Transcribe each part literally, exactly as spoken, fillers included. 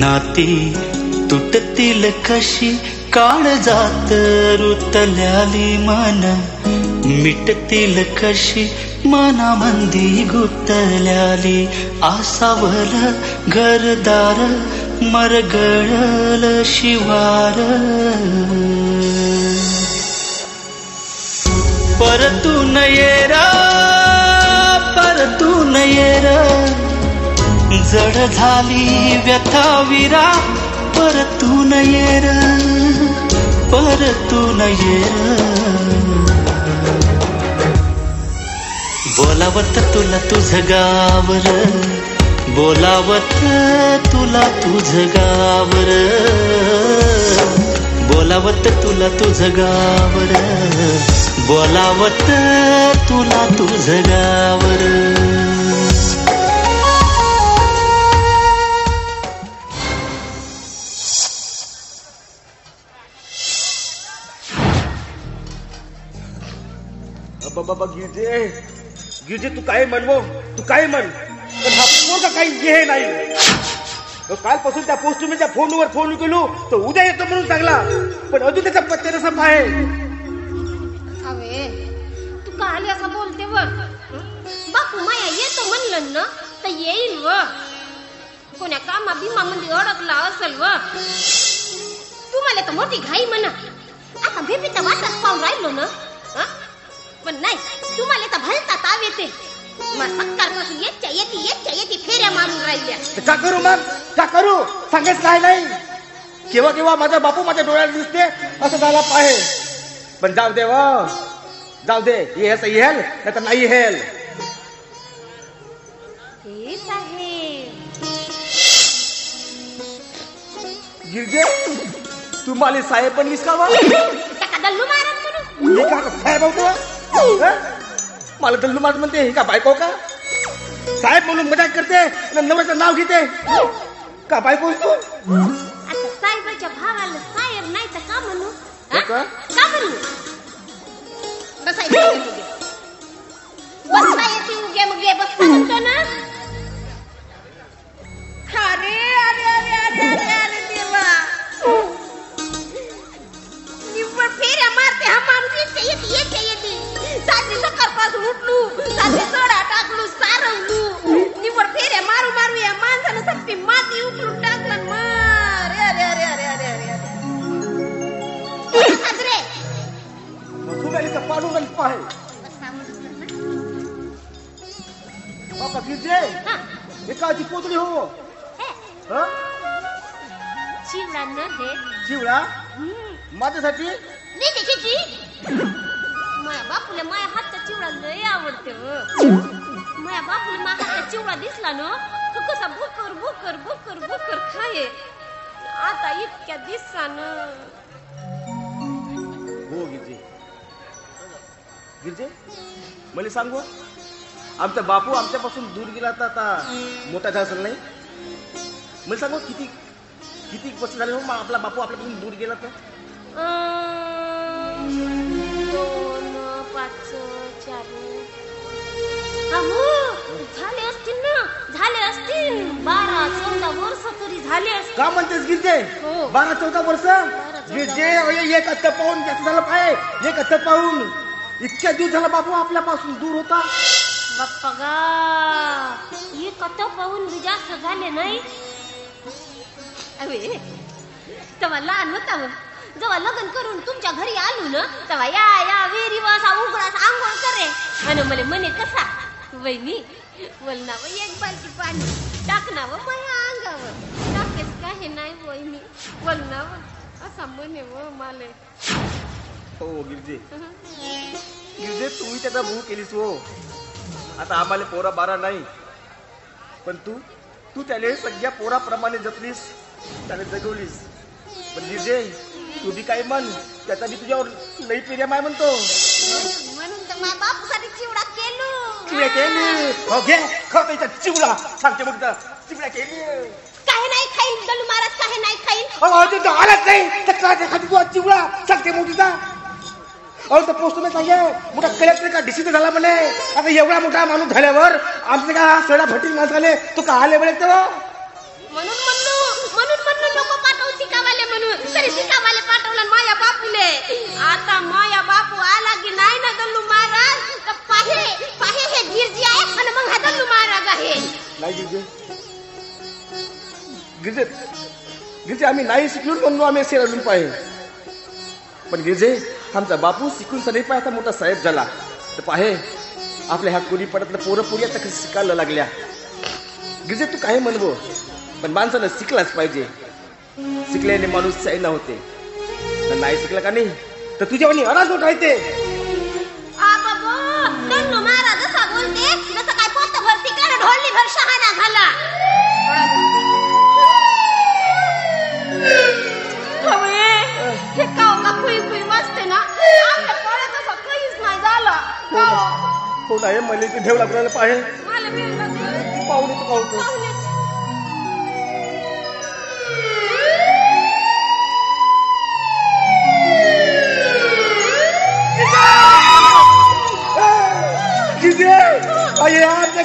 नाती तुटतील कशी काळजात रुतल्याली मन, मिटतील कशी मनामंदी गुतल्याली आसावल घरदार मरगळल शिवार. परतून ये र, परतून ये र, जड झाली व्यथा विरा परतून ये र, परतून ये र. बोलावत तुला तुझ गावर, बोलावत तुला तुझ गावर, बोलावत तुला तुझ गावर, बोलावत तुला तुझ गावर. बाबा गिरजे गिरजे तू काय म्हणवो, तू काय म्हण, पण हा पोरगा काही हे नाही. कालपासून त्या पोस्टमॅनच्या फोनवर फोन केलो तो उद्या येतो म्हणून सांगला, पण अजून त्याचा पत्ता नाही सापडला. अवे तू काल असं बोलते वर बापू, माया येतो म्हणलं ना तर येईल व, कोण्या कामा बिमा मध्ये अडकला असेल व. तू मला तर मोठी घाई म्हणा, आता बेबीचा वाटच पाहून राहिलो ना. पण नाही, तुम्हाला तर भलता ताव येते. मग सकाळपासून येत्या येती येत्या येती फेऱ्या मारून राहिल्या. का करू मग, का करू सांगेच काय नाही. केव्हा केव्हा माझा बापू माझ्या डोळ्यात दिसते असं झाला पाहे. पण जाऊ दे वा, जाऊ दे, हे असं येल नाही तर नाही येल. हेच आहे गिरजे, तुम्हाला साहेब पण दिसका वा. का दल्लू मारत म्हणू मी का साहेब होतो मला दल्लू मारत म्हणते. हे का बायको का साहेब म्हणून मजाक करते, नवऱ्याचं नाव घेते. का बायको तू आता साहेबाच्या भावाला साहेब नाही तर का म्हणू, का म्हणू बसायचं उगे मग गे बस म्हणतो ना. अरे अरे अरे अरे अरे अरे देवा, निव्वळ फेऱ्या मारते हा माणूस. येते येते येते येते साधी सकाळपासून उठलू, साधी सोडा टाकलू, सारवलू, निवड फेऱ्या मारू मारू या माणसानं सगळी माती उकळून टाकलं. मार अरे अरे अरे अरे अरे अरे सुमेरीचा पाडू गण पाहे. बाबा गिरजे एकाची पोतळी हो चिवळा न हे चिवळा माझ्यासाठी माया बापूला माया हातचा चिवडा लय आवडते. माया बापूला माझा हातचा चिवडा दिसला ना तो कसा भुकर भुकर भुकर भुकर खाये. आता इतक्या दिससान हो गिरजे, गिरजे मला सांगू आमचा बापू आमच्यापासून दूर गेला तर आता मोठा झाला असेल नाही. मला सांगू किती किती वर्ष झाले हो आपला बापू आपल्यापासून दूर गेला तर. झाले असतील ना, झाले असतील बारा चौदा वर्ष तरी झाले असतील. का म्हणतेस गिरजे बारा चौदा वर्ष गिरजे. एक हत्ता पाहून कसं झालं पाहिजे, एक हत्ता पाहून इतक्या दिवस झाला बापू आपल्यापासून दूर होता. बाप्पा गा एक हत्ता पाहून बी जास्त झाले नाही. अरे तेव्हा लहान होता, जेव्हा लग्न करून तुमच्या घरी आलो ना तेव्हा या या वेरीवासा उघडासा आंघोळ करे आणि मला म्हणे कसा वहिनी बोलना व एक बालटी पाणी टाकणावं माझ्या अंगावर. टाकेच काही नाही वहिनी बोलनावं असा म्हणे व माले. हो गिरजे, गिरजे तू त्याचा भू केलीस हो. आता आम्हाला पोरा बारा नाही, पण तू तू त्याला सगळ्या पोराप्रमाणे जपलीस, त्याने जगवलीस. पण गिरजे तू बी काय म्हण, त्याचा बी तुझ्यावर लई प्रेम आहे म्हणतो म्हणून तर माझ्या बापूसाठी चिवडा केलो. चिवड्या केली हो, घे खाऊ त्याचा चिवडा. सांगते मग तर चिवड्या केली काही नाही खाईल दलू महाराज, काही नाही खाईल. अहो तू आलाच नाही तर काय खाते तू चिवडा. सांगते मग तुझा और तो तुम्ही सांगा मोठा कलेक्टर का डिसिजन झाला म्हणे आता एवढा मोठा माणूस झाल्यावर आमचे का सडा फटील माणसाले तू का आले बळे तेव्हा म्हणून म्हणलो म्हणून म्हणलो लोक पाठवती कावाले म्हणून तरी शिकावाले पाठवला माया बापूले आता माया बापू आला की नाही ना दल्लू महाराज का पाहे पाहे हे गिरजी आहे आणि मग हा दल्लू महाराज आहे नाही गिरजी गिरजी गिरजी आम्ही नाही शिकलो म्हणून आम्ही सेरलून पाहे पण गिरजी आमचा बापू शिकून सरी पाहता मोठा साहेब झाला तर पाहे आपल्या ह्या कुरी पडतलं पोरं पुऱ्या तक शिकायला लागल्या गिरजे तू काय म्हणवो पण माणसानं शिकलाच पाहिजे शिकल्याने माणूस चांगला होते तर नाही शिकला का नाही तर तुझ्यावणी अनाज मोठा येते आ बाबा तन्नो महाराज असा बोलते तसं काय पोत भरती कर ढोलली भर शहाणा झाला हवे हे काव का खुई खुई वाजते ना आपल्या पोळ्यात असा काहीच नाही झाला काव हो नाही मला ते ठेवला कुणाला पाहे मला मिळलं पाहुणे तो कावतो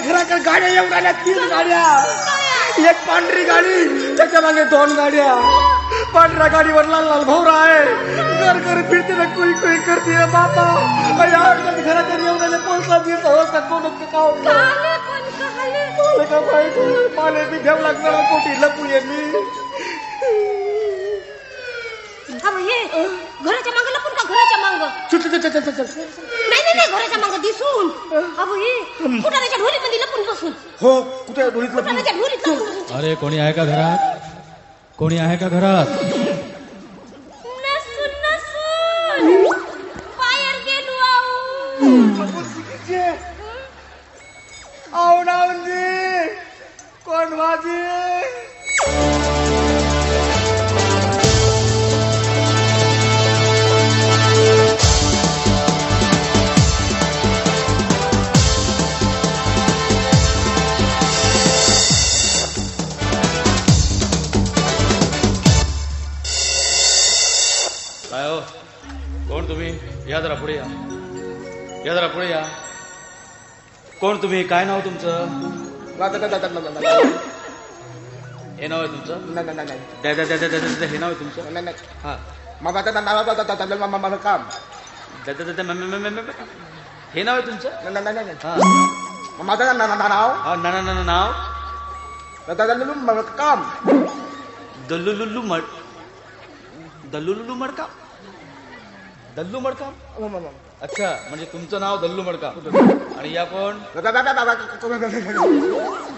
घराकडे गाड्या एवढ्या तीन गाड्या एक पांढरी गाडी त्याच्या मागे दोन गाड्या पांढऱ्या गाडीवर लाल लाल भोवरा आहे घर घर फिरते ना कुई कुई करते बाबा घराकडे एवढ्याला पोहोचला बीस अवस्था कोण माने मी घ्यावं लागणार कोटी लपूये मी घराच्या मागे लपून का घराच्या मागे चल घराच्या मागे दिसून अबो हे कुठाच्या ढोलीमध्ये लपून बसून हो कुठे ढोलीत लपून अरे कोणी आहे का घरात कोणी आहे का घरात नसून नसून बाहेर गेलो आऊ बसिके आऊ नावजी कोण वाजी यादरा पुढे या यादरा पुढे या कोण तुम्ही काय नाव तुमचं हे नाव आहे तुमचं हे नाव आहे तुमचं हा काम हे नाव आहे तुमचं माझं नाव नाव काम दल्लू मड दल्लू मडका दल्लू मडका अच्छा म्हणजे तुमचं नाव दल्लू मडका आणि या कोण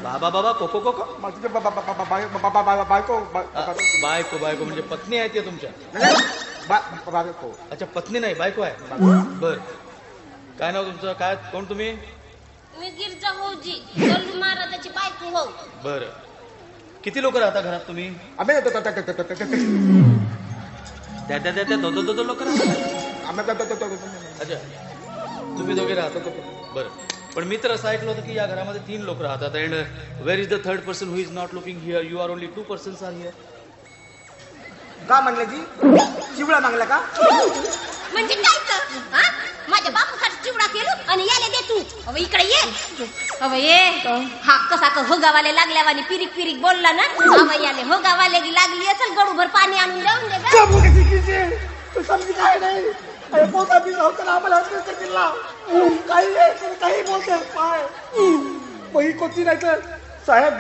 बाबा बाबा कोको कोको बायको बायको बायको म्हणजे पत्नी आहे ते तुमच्या बायको अच्छा पत्नी नाही बायको आहे बर काय नाव तुमचं काय कोण तुम्ही मी गिरजा होऊजी दल्लू महाराजाची बायको हो बर किती लोक राहता घरात तुम्ही त्या त्या त्या दो दो दो लोक राहतात अच्छा तुम्ही दोघे राहता बरं पण मी तर असं ऐकलं होतं की या घरामध्ये तीन लोक राहतात and where is the third person who is not looking here you are only two persons are here का म्हणले जी चिवडा मागला का म्हणजे काय तर माझ्या बापूसाठी चिवडा केलं आणि याला दे तू अव इकडे ये अव ये हा कसा का होगावाले लागल्या आणि पिरिक पिरिक बोलला ना अव याने होगावाले लागली असेल गडूभर पाणी आणून लावून दे ग तू समजी काय नाही अरे पोता भी होता ना मला असं किल्ला काही काही बोलते पाय वही कोती नाही तर साहेब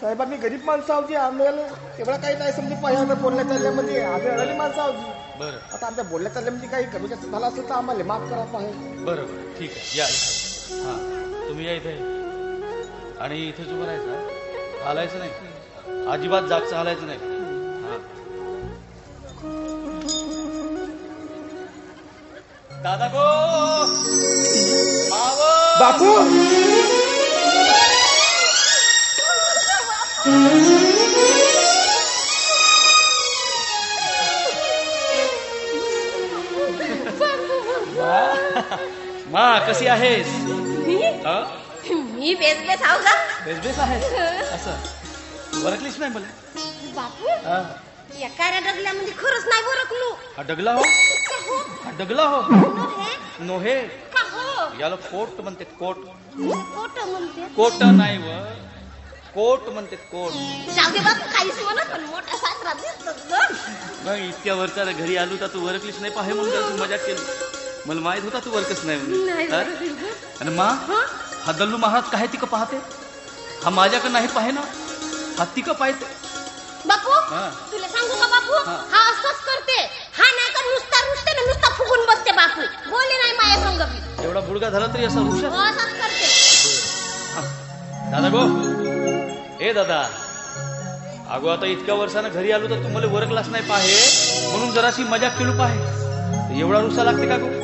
साहेब आम्ही गरीब माणसं आवजी आम्हाला तेवढा काही नाही समजे पहिल्यांदा बोलण्या चालल्यामध्ये आम्ही अडाणी माणसं आवजी बरं आता आमच्या बोलण्या चालल्यामध्ये काही कमी जास्त झाला असेल तर आम्हाला माफ करा पाहे बरोबर ठीक आहे या हां तुम्ही या इथे आणि इथेच उभं राहायचं हालायचं नाही अजिबात जागचं हालायचं नाही दादा गो बापू मा कशी आहेस मी बेस बेस आहो का बेस बेस आहे असं बरकलीच नाही मला बापू एका डगल्यामध्ये खरंच नाही बरकलो हा डगला हो दगला हो नोहे याला कोट म्हणते कोट कोट म्हणते कोट नाही व कोट म्हणते कोट जाऊदे बाप काहीच म्हणत पण मोठा सासरा दिसतो मग इतक्या वर्षाला घरी आलो तर तू वरकलीस नाही पाहे म्हणून तू मजाक केली मला माहित होता तू वरकस नाही म्हणून आणि मां हा दल्लू महाराज काय तिक पाहते हा माझ्याकडे नाही पाहे ना हा तिक पाहते बापू तुला सांगू का बापू हा असंच करते हा नाही का नुसता रुसते ना नुसता फुगून बसते बापू बोले नाही माया संग भी एवढा बुडगा झाला तरी असा रुसते असंच करते दादा गो ए दादा अगो आता इतक्या वर्षांना घरी आलो तर तुम्हाला वरकलास नाही पाहे म्हणून जराशी मजाक केलू पाहे एवढा रुसा लागते का गो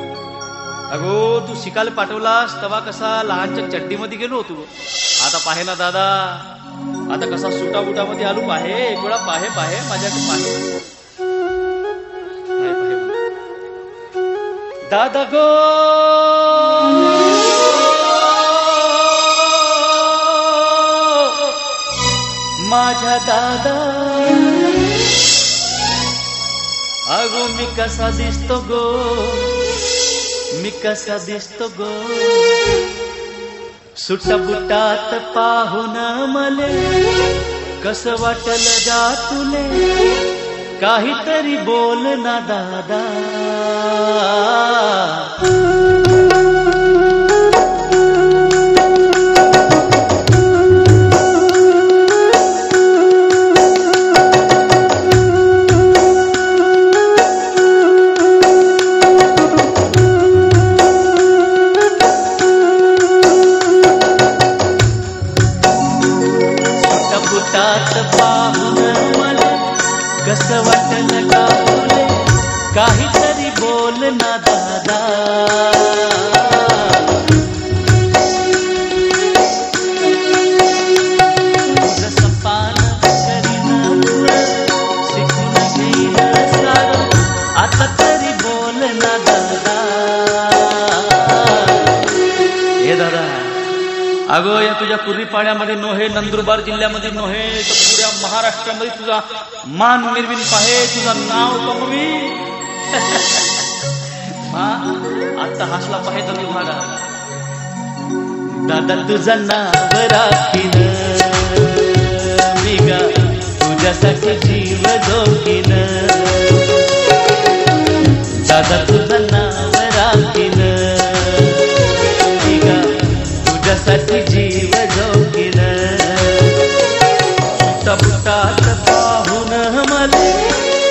अगो तू शिकायला पाठवलास तवा कसा लहानच्या चड्डीमध्ये गेलो होतो आता पाहे ना दादा आता कसा सुटा बुटा मध्ये आलू पाहे एक वेळा पाहे पाहे माझ्याकडे पाहे दादा गो माझा दादा अगो मी कसा दिसतो गो मी कसा दिसतो गो सुटा बुटात पाहून मले कस वाटल जा तुले काहीतरी बोल ना दादा अगं या तुझ्या कुर्रीपाण्यामध्ये नोहे नंदुरबार जिल्ह्यामध्ये नोहे तर पुऱ्या महाराष्ट्रामध्ये तुझा मान मिरविन पाहे तुझा नाव कमवी आता हसला पाहे तुम्ही मला दादा तुझं नाव राखीन मी गा तुझ्यासाठी जीव जोखीन दादा तुझं नाव राखीन सच जीव जोगिन तपतात पाहून मले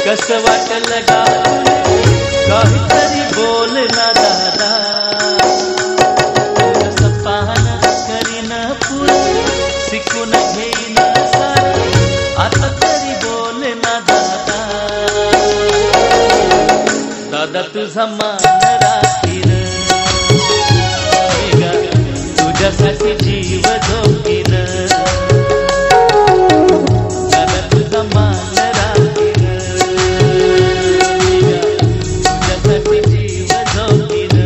कस वाटल गा काहीतरी बोल ना दादा कसं पाहन करीन पुर शिकून घेईन आता तरी बोल ना दादा दादा तुझा मान राखीन तुझ्यासाठी जीव जोखीन दादा तुझा मान राखीन तुझ्यासाठी जीव जोखीन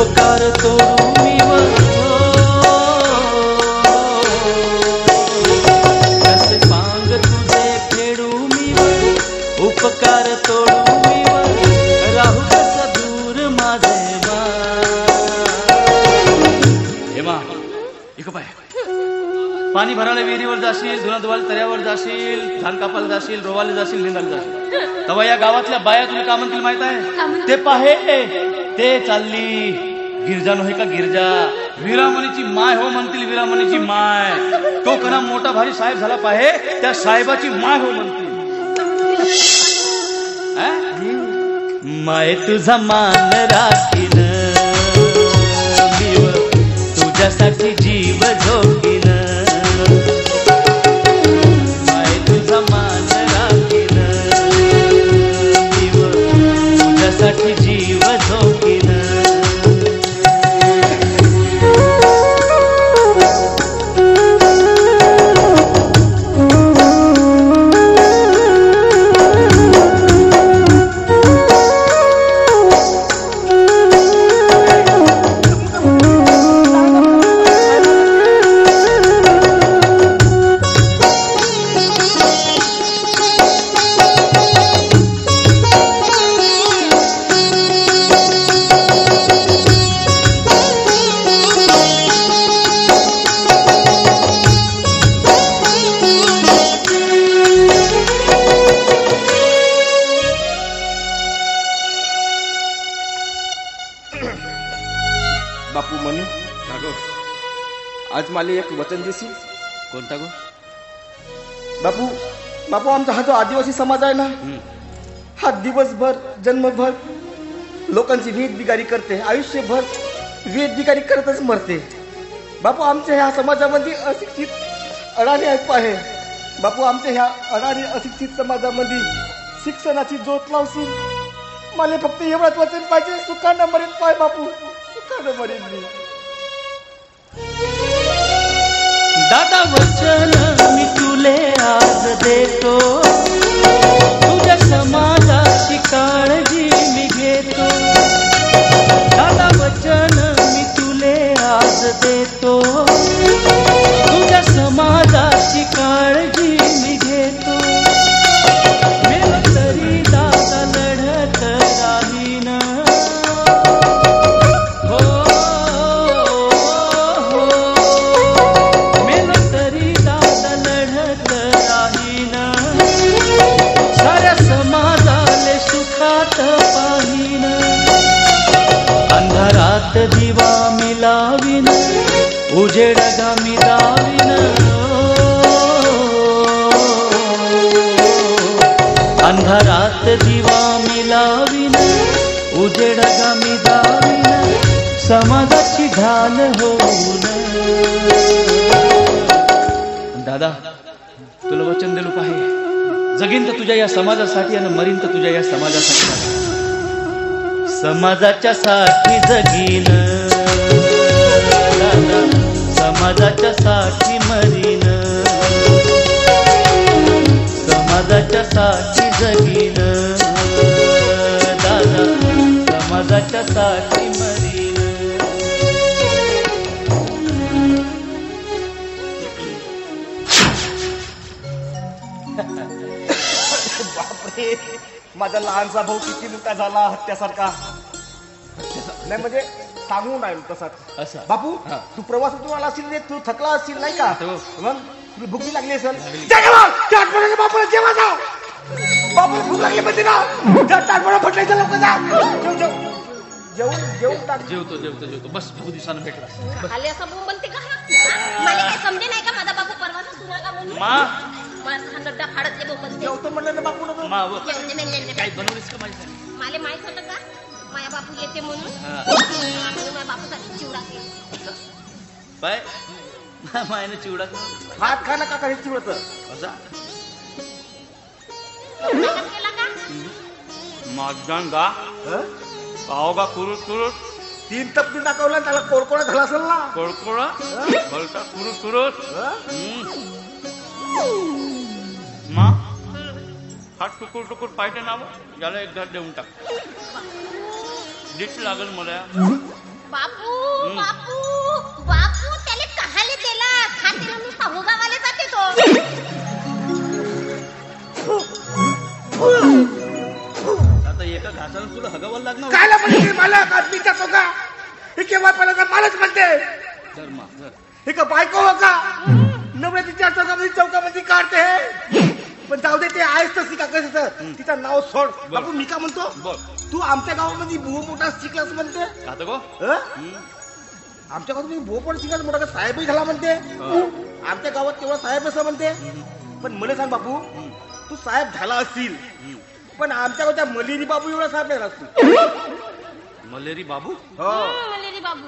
उपकार तो कस मांग तुझे फेडू मी उपकार तोडू मी राहू कस दूर माझे हेमा इक पाय पाणी भरायला विहिरीवर जाशील धुना धुवायला तऱ्यावर जाशील धान कापायला जाशील रोवायला जाशील निंदायला जाशील तेव्हा या गावातल्या बाया तुला का म्हणतील माहित आहे ते पाहे ते चालली गिरजा नोहे का गिरजा वीरामणीची माय हो म्हणतील वीरामणीची माय तो कना मोठा भारी साहेब झाला पाहे त्या साहेबाची माय हो म्हणतील माय तुझा मान राखीन तुझ्यासाठी जीव झोकीन माय तुझा मान राखीन तुझ्यासाठी जीव झोकीन आज माले एक वचन देसी कोणता गो बापू बापू आमचा हा जो आदिवासी समाज आहे ना हा दिवसभर जन्मभर लोकांची वेद बिगारी करते आयुष्यभर वेद बिगारी करतच मरते बापू आमच्या ह्या समाजामध्ये अशिक्षित अडाणी ऐप आहे बापू आमच्या ह्या अडाणी अशिक्षित समाजामध्ये शिक्षणाची जोत लावशी मला फक्त एवढंच वचन पाहिजे सुखाना मरेल पाय बापू सुखाना मरेल मी दादा वचन मी तुले आज देतो तुझ्या समाजाची काळजी मी घेतो दादा वचन मी तुले आज देतो तुझ्या समाजाची काळजी मी घेतो मेला तरी दादा लढत राहीन अंधारात दिवा मिलावीन उजेड गामी दावीन अंधारात दिवा मिलावीन उजेड गामी दावीन समाजाची घाण होऊन दादा तुला वचन दिलं पाहिजे जगीन तर तुझ्या या समाजासाठी आणि मरीन तर तुझ्या या समाजासाठी समाजाच्या साठी जगीन समाजाच्या साठी मरीन समाजाच्या साठी जगीन दादा समाजाच्या साठी मरीन बापरे माझा लहानसा भाऊ किती मोठा झाला हत्यासारखा नाही म्हणजे सांगू नाही तसाच बापू तू प्रवास उतरून आला असेल रे तू थकला असेल नाही का मग तुला भूक लागली असेल बापू जेव्हा जाऊ बापू भूक लागली पण तिला ताटपणा फटलाय लवकर जा जेवण जेवण टाक जेवतो जेवतो जेवतो बस भूक दिवसानं भेटला आले असं भाऊ म्हणते का मला काय समजे नाही का माझा बापू परवाच तुला का म्हणून मायने चिवडा भात खाना का चिवडत माझा पावगा कुरुट कुरुट तीन तप तीन दाखवला त्याला कोळकोळा झाला असेल ना कोळकोळा भलता कुरुट कुरुट माँ हा टुकुर टुकुर पाहिजे ना याला एक घर देऊन टाक दिट लागल मला बापू बापू बापू त्याले कहाले दिला खातेला मी पाहुगा वाले जाते तो आता एका घासाला तुला हगवल लागणार कायला पण हे मला आदमीचा सोगा हे केव्हा पळला तर मालच म्हणते धर मा धर हे का बायको होगा नवऱ्याची चार चौकामध्ये चौकामध्ये काढते हे पण जाऊ दे ते आहेस तशी का कसं तिचं नाव सोड बापू मी का म्हणतो तू आमच्या गावामध्ये भो मोठा शिकलास म्हणते का तो गो आमच्या गावात मी भो पण शिकलास मोठा साहेबही झाला म्हणते आमच्या गावात केवळ साहेब असं म्हणते पण मला सांग बापू तू साहेब झाला असशील पण आमच्या गावचा मलेरी बाबू एवढा साहेब नाही असतो मलेरी बाबू हो मलेरी बाबू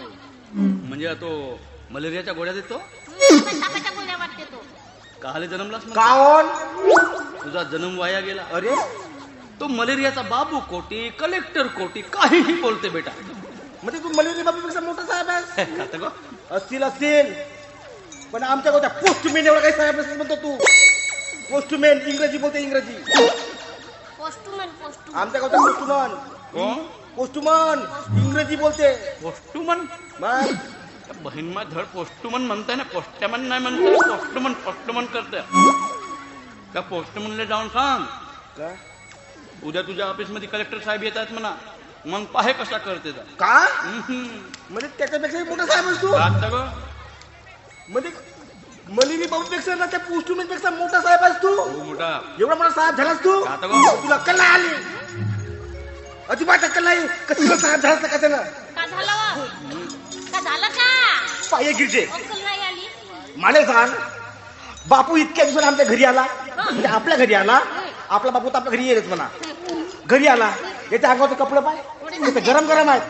म्हणजे तो मलेरियाच्या गोळ्या देतो सापाच्या गोळ्या वाटते तो काले जन्मलास काऊन तुझा जन्म वाया गेला अरे तो मलेरियाचा बाबू कोटी कलेक्टर कोटी काहीही बोलते बेटा म्हणजे तू मलेरिया बाबूपेक्षा मोठा साहेब आहेस का असतील असतील पण आमच्या गावचा पोस्टमॅन एवढा काही साहेब असं म्हणतो तू पोस्टमॅन इंग्रजी बोलते इंग्रजी पोस्टमॅन पोस्टमॅन आमच्या गावचा पोस्टमॅन कोण पोस्टमॅन इंग्रजी बोलते पोस्टमॅन बाय बहन मा धड पोस्टमॅन म्हणताय ना पोस्टमॅन नाही म्हणताय पोस्टमॅन पोस्टमॅन करते का पोस्टमॅनला जाऊन सांग का उद्या तुझ्या ऑफिस मध्ये कलेक्टर साहेब येतात म्हणा मग पाहे कसा करते का म्हणजे त्याच्यापेक्षाही मोठा साहेब असतो म्हणजे मलिनी बाबूपेक्षा ना त्या पोस्टमॅनपेक्षा मोठा साहेब असतो मोठा एवढा मोठा साहेब झालास तू तुला कल्ला आली अजिबात कल्ला कसला साहेब झाला का त्याला का झाला का झाला का पाहे गिरजे अक्कल नाही आली माने सांग बापू इतक्या दिवसाला आमच्या घरी आला म्हणजे आपल्या घरी आला आपला बापू तर आपल्या घरी येत म्हणा घरी आला याच्या अंगावरचं कपडं पाय गरम गरम आहेत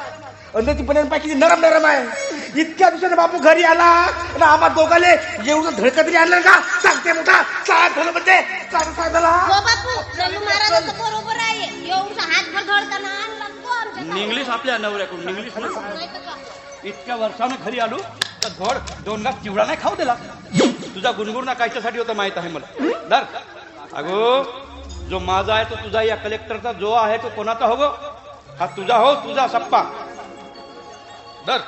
आणि त्याची बनियन पाय किती नरम नरम आहे इतक्या दिवसाने बापू घरी आला आणि आम्हा दोघाले एवढं धडकं तरी आणलं का सांगते मोठा साथ झालं म्हणजे साथ झाला हो बापू जल्लू महाराजाचं बरोबर आहे एवढा हातभर धडकन आणला आमच्या इंग्लिश आपल्या नवऱ्याकडून इंग्लिश इतक्या वर्षानं घरी आलो तर धोड दोन लाख चिवडा नाही खाऊ दिला तुझा गुणगुणा कायच्यासाठी होता माहित आहे मला धर अगो जो माझा आहे तो तुझा या कलेक्टरचा जो आहे तो कोणाचा हो गो हा तुझा हो तुझा सप्पा धर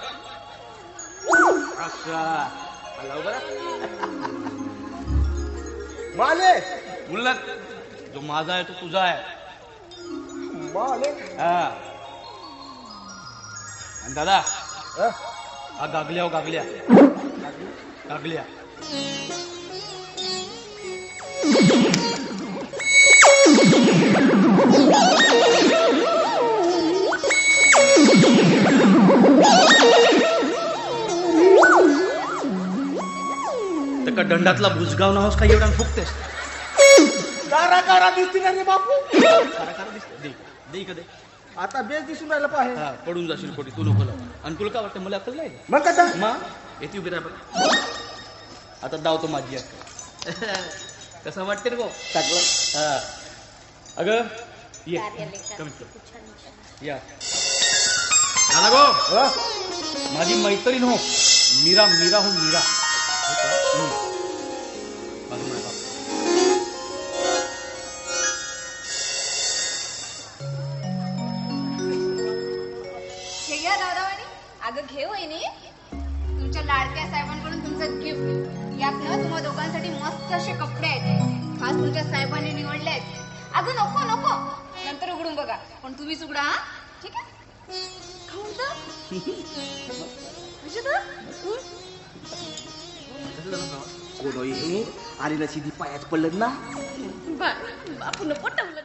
माले मुलक जो माझा आहे तो तुझा आहे माले हा दादा हा गागल्या हो गागल्या गागल्या तका दंडातला भुजगाव नावस का एवढा फुकतेस कारा कारा दिसते ना रे बापू कारा कारा दिसते दे दे इकडे आता बेस दिसून राहिला पाहे हा पडून जाशील कोटी तू नको लाव आणि तुला काय वाटतं मला अक्कल नाही मग कसा मा येती उभी राहा आता दाव तो माझी असते कसा वाटते रे गो टाकला हा अगं ये कमी या नाना गो माझी मैत्रीण हो मीरा मीरा हो मीरा अगं घे वहिनी तुमच्या लाडक्या साहेबांकडून तुमचं गिफ्ट यातनं तुम्हा दोघांसाठी मस्त असे कपडे आहेत खास तुमच्या साहेबांनी निवडले आहेत अगं नको नको नंतर उघडून बघा पण तुम्हीच उघडा हा ठीक आहे कोण आली नशी ती पायात पडलं ना बापून पटवलं